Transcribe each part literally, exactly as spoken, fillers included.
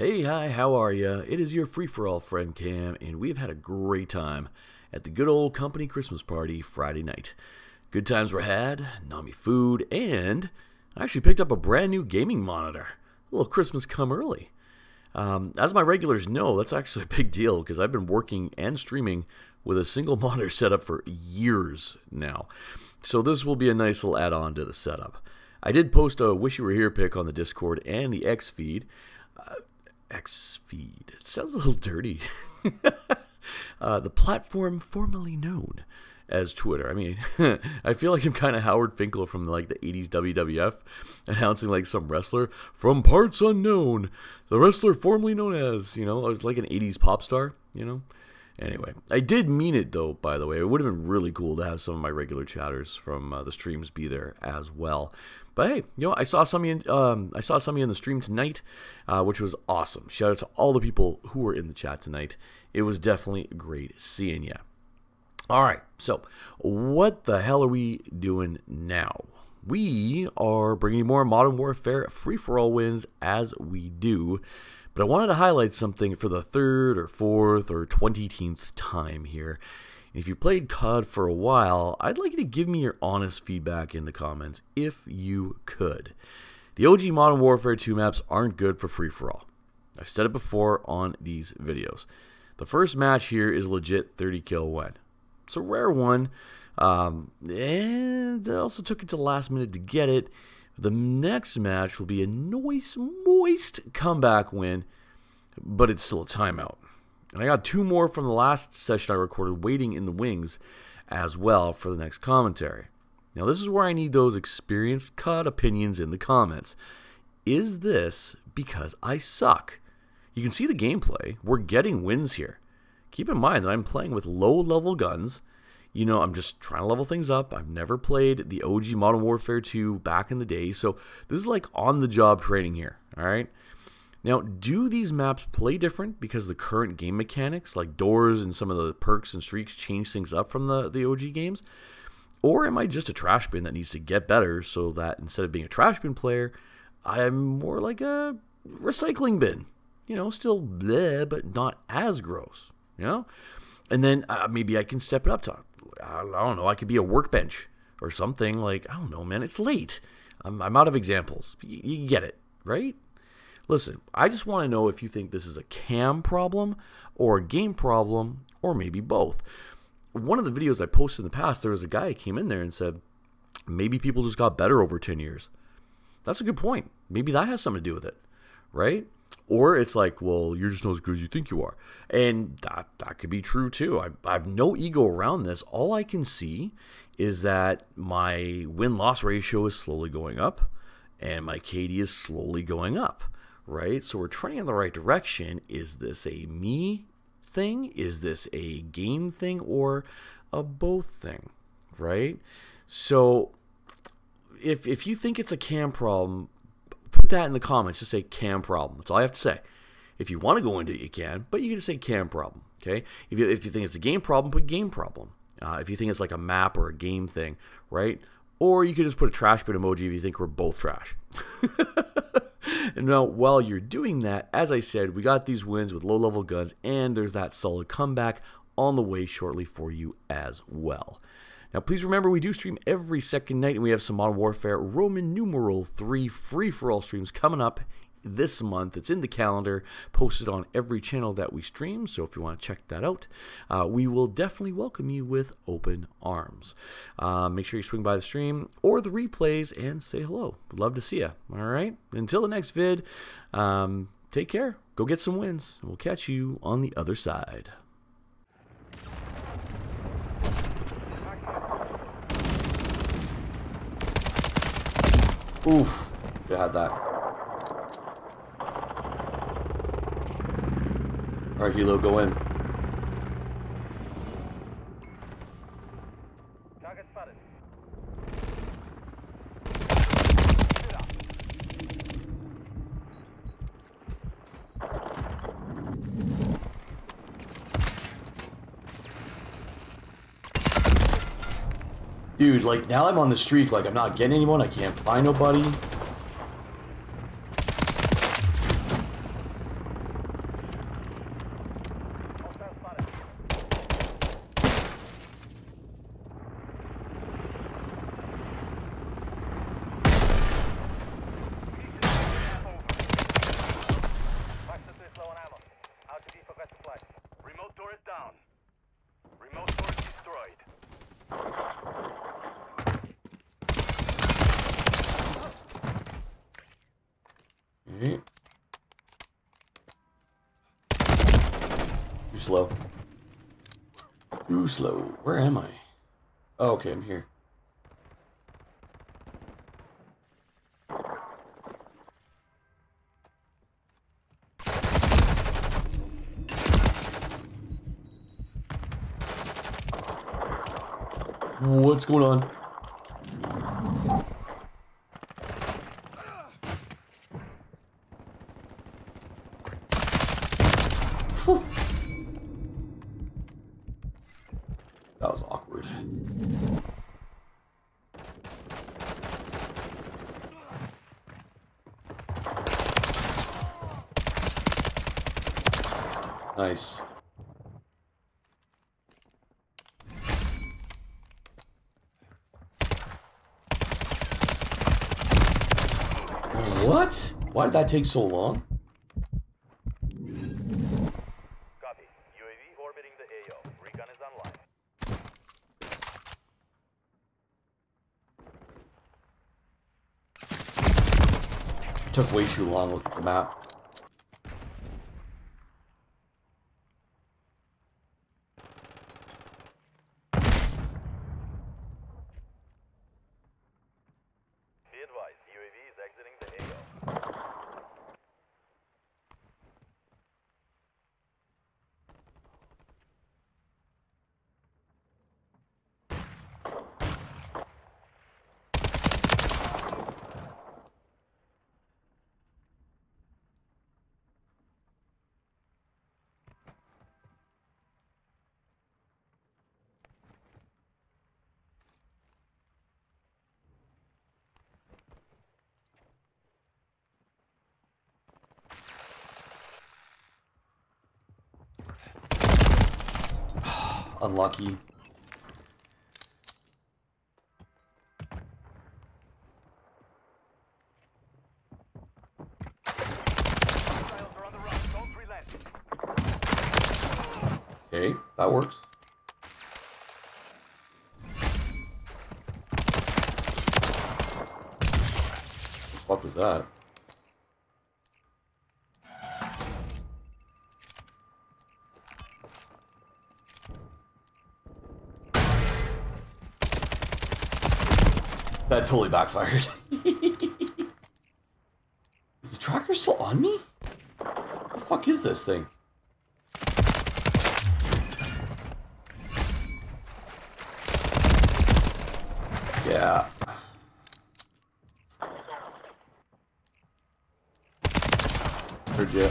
Hey, hi, how are ya? It is your free-for-all friend Cam, and we've had a great time at the good old company Christmas party Friday night. Good times were had, Nami food, and I actually picked up a brand new gaming monitor. A little Christmas come early. Um, as my regulars know, that's actually a big deal because I've been working and streaming with a single monitor setup for years now. So this will be a nice little add-on to the setup. I did post a Wish You Were Here pic on the Discord and the X feed. Uh, X feed. It sounds a little dirty. uh, the platform formerly known as Twitter. I mean, I feel like I'm kind of Howard Finkel from like the eighties W W F, announcing like some wrestler from parts unknown. The wrestler formerly known as, you know, I was like an eighties pop star, you know. Anyway, I did mean it though, by the way. It would have been really cool to have some of my regular chatters from uh, the streams be there as well. But hey, you know, I saw some of you in, um, I saw some of you in the stream tonight, uh, which was awesome. Shout out to all the people who were in the chat tonight. It was definitely great seeing you. All right, so what the hell are we doing now? We are bringing more Modern Warfare free-for-all wins as we do. But I wanted to highlight something for the third or fourth or twentieth time here. And if you played C O D for a while, I'd like you to give me your honest feedback in the comments if you could. The O G Modern Warfare two maps aren't good for free-for-all. I've said it before on these videos. The first match here is legit thirty kill win. It's a rare one, um, and it also took it to the last minute to get it. The next match will be a nice, moist comeback win, but it's still a timeout. And I got two more from the last session I recorded waiting in the wings as well for the next commentary. Now this is where I need those experienced C O D opinions in the comments. Is this because I suck? You can see the gameplay. We're getting wins here. Keep in mind that I'm playing with low-level guns. You know, I'm just trying to level things up. I've never played the O G Modern Warfare two back in the day, so this is like on-the-job training here, all right? Now, do these maps play different because the current game mechanics, like doors and some of the perks and streaks, change things up from the, the O G games? Or am I just a trash bin that needs to get better so that instead of being a trash bin player, I'm more like a recycling bin? You know, still bleh, but not as gross, you know? And then uh, maybe I can step it up to, I don't know, I could be a workbench or something. Like, I don't know, man, it's late. I'm, I'm out of examples. You, you get it, right? Listen, I just want to know if you think this is a cam problem or a game problem or maybe both. One of the videos I posted in the past, there was a guy who came in there and said, maybe people just got better over ten years. That's a good point. Maybe that has something to do with it, right? Or it's like, well, you're just not as good as you think you are. And that, that could be true too. I, I have no ego around this. All I can see is that my win-loss ratio is slowly going up and my K D is slowly going up, right? So we're trending in the right direction. Is this a me thing? Is this a game thing or a both thing, right? So if, if you think it's a cam problem, put that in the comments. Just say cam problem. That's all I have to say. If you want to go into it, you can, but you can just say cam problem. Okay. If you if you think it's a game problem, put game problem. Uh, if you think it's like a map or a game thing, right? Or you could just put a trash bin emoji if you think we're both trash. And now, while you're doing that, as I said, we got these wins with low-level guns, and there's that solid comeback on the way shortly for you as well. Now, please remember, we do stream every second night, and we have some Modern Warfare Roman numeral three free-for-all streams coming up this month. It's in the calendar, posted on every channel that we stream, so if you want to check that out, uh, we will definitely welcome you with open arms. Uh, make sure you swing by the stream or the replays and say hello. We'd love to see you. All right, until the next vid, um, take care, go get some wins, and we'll catch you on the other side. Oof, you had that. Alright, Hilo, go in. Target spotted. Dude, like, now I'm on the streak, like, I'm not getting anyone, I can't find nobody. Too slow. Too slow. Where am I? Oh, okay, I'm here. What's going on? That was awkward. Nice. What? Why did that take so long? Copy. U A V orbiting the A O. Recon is online. It took way too long to look at the map. Unlucky. Okay, that works. What the fuck was that? That totally backfired. Is the tracker still on me? What the fuck is this thing? Yeah. Heard ya.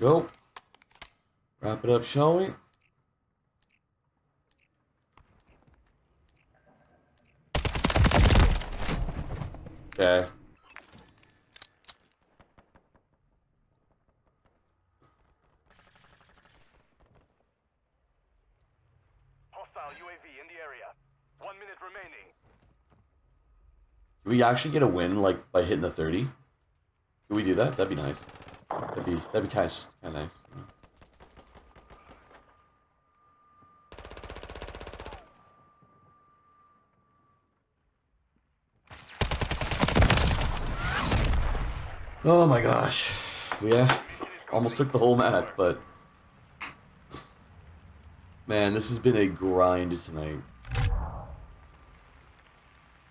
Go. Wrap it up, shall we? Okay. Hostile U A V in the area. One minute remaining. Can we actually get a win, like, by hitting the thirty? Can we do that? That'd be nice. That'd be, that'd be kind of, kind of nice. Oh my gosh. Yeah, almost took the whole map, but... Man, this has been a grind tonight.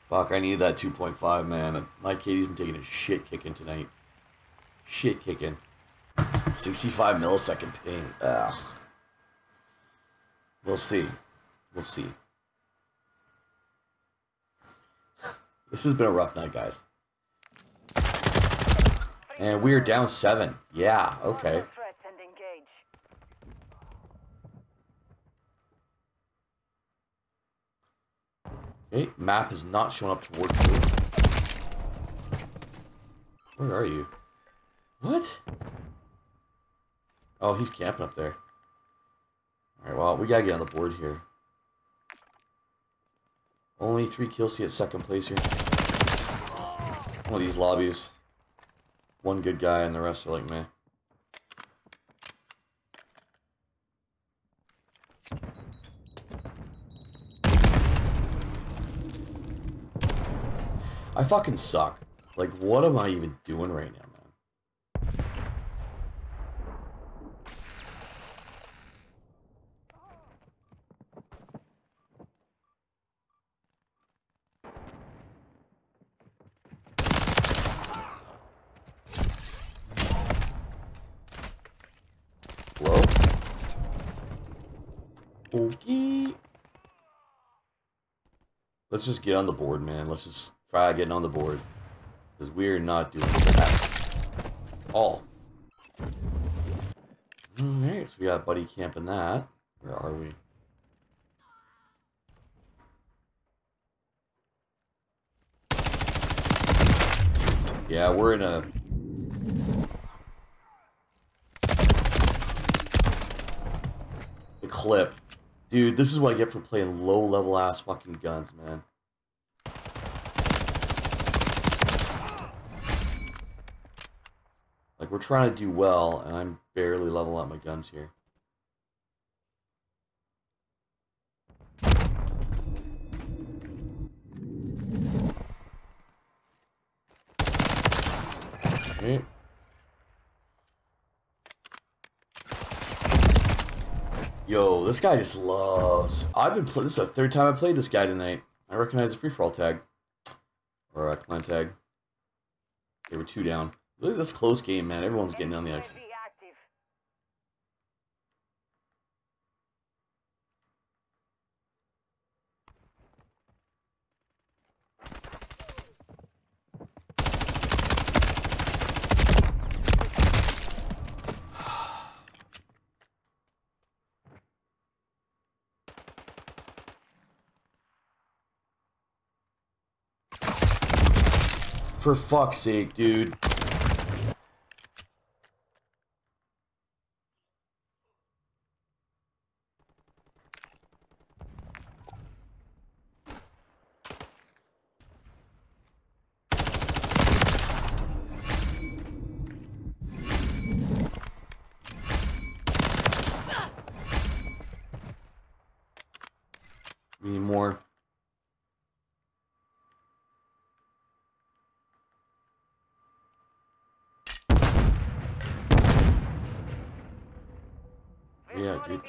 Fuck, I need that two point five, man. My K D's been taking a shit kicking tonight. Shit kicking. sixty-five millisecond ping. Ugh. We'll see. We'll see. This has been a rough night, guys. And we're down seven. Yeah, okay. Okay, map is not showing up towards you. Where are you? What? Oh, he's camping up there. Alright, well, we gotta get on the board here. Only three kills to get second place here. One of these lobbies. one good guy and the rest are like me. I fucking suck. Like, what am I even doing right now, man? Hello? Okay. Let's just get on the board, man. Let's just try getting on the board. Because we're not doing that at all. Alright, so we got buddy camping that. Where are we? Yeah, we're in a... The clip. Dude, this is what I get for playing low-level ass fucking guns, man. Like, we're trying to do well, and I'm barely level up my guns here. Okay. Yo, this guy just loves... I've been playing... This is the third time I played this guy tonight. I recognize the free-for-all tag. Or a clan tag. They were two down. Look at this close game, man. Everyone's getting on the action. For fuck's sake, dude. Yeah, dude.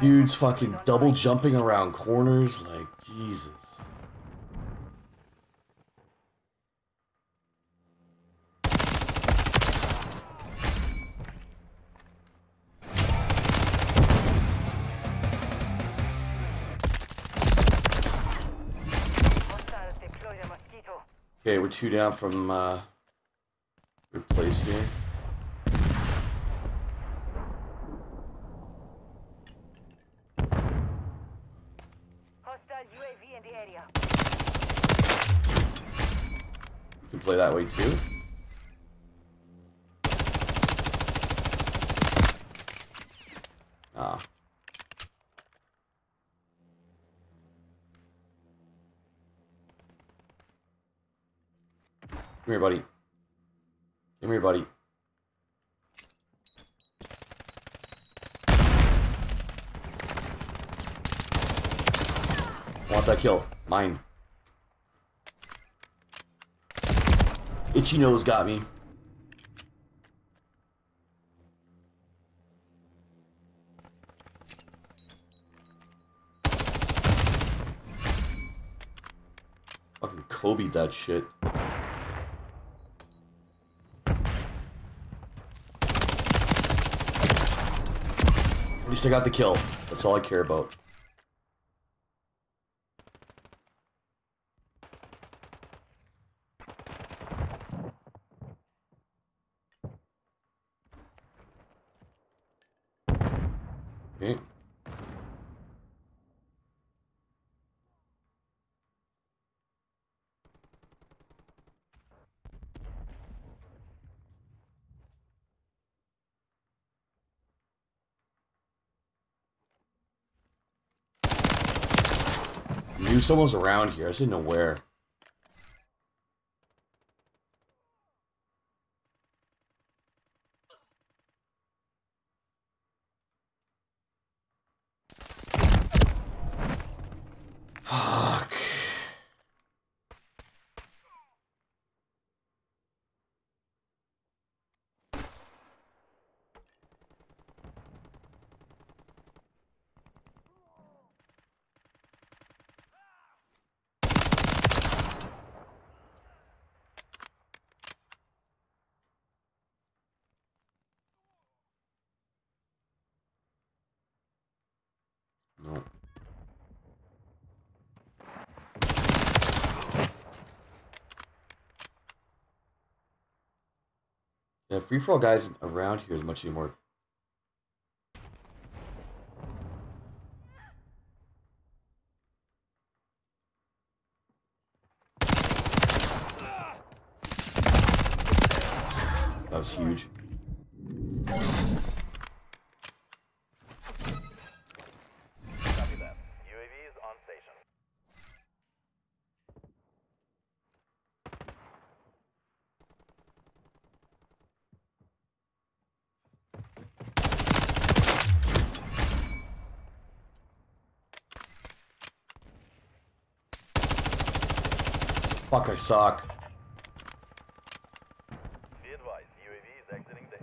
Dude's fucking double jumping around corners, like, Jesus. Okay, we're two down from, uh, your place here. Play that way too. Ah. Come here, buddy. Come here, buddy. Want that kill? Mine. Itchy nose got me. Fucking Kobe that shit. At least I got the kill. That's all I care about. Okay. Dude, someone's around here. I just didn't know where. The free-for-all guys around here is much more. That was huge. Fuck, I suck. Be advised, U A V is exiting the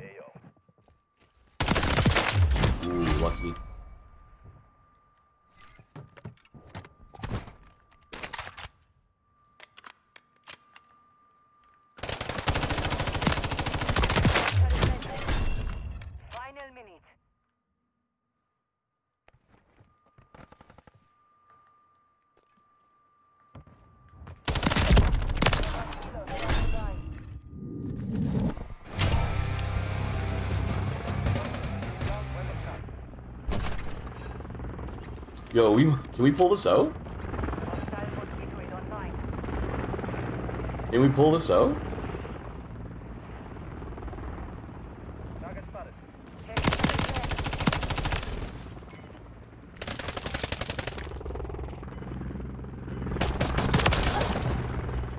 A O. Ooh, lucky. Final minute. Yo, we can we pull this out? Can we pull this out?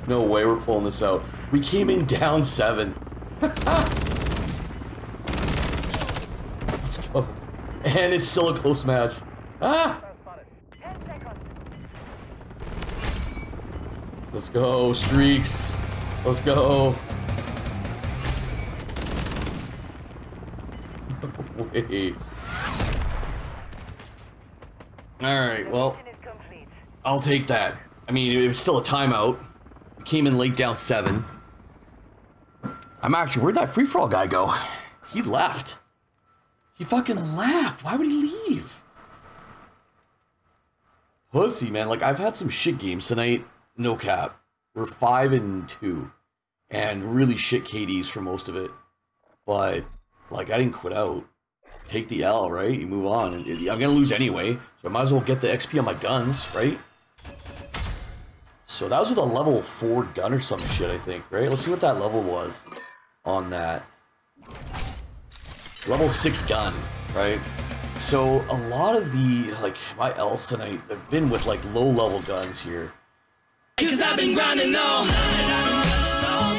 No way, we're pulling this out. We came in down seven. Let's go. And it's still a close match. Ah! Let's go, streaks. Let's go. No way. Alright, well, I'll take that. I mean, it was still a timeout. We came in late down seven. I'm actually, where'd that free-for-all guy go? He left. He fucking left. Why would he leave? Pussy, man. Like, I've had some shit games tonight. No cap. We're five and two. And really shit K Ds for most of it. But, like, I didn't quit out. Take the L, right? You move on. And I'm gonna lose anyway. So I might as well get the X P on my guns, right? So that was with a level four gun or some shit, I think, right? Let's see what that level was on that. Level six gun, right? So a lot of the, like, my L's tonight have been with, like, low level guns here. Cause I've been grinding all night.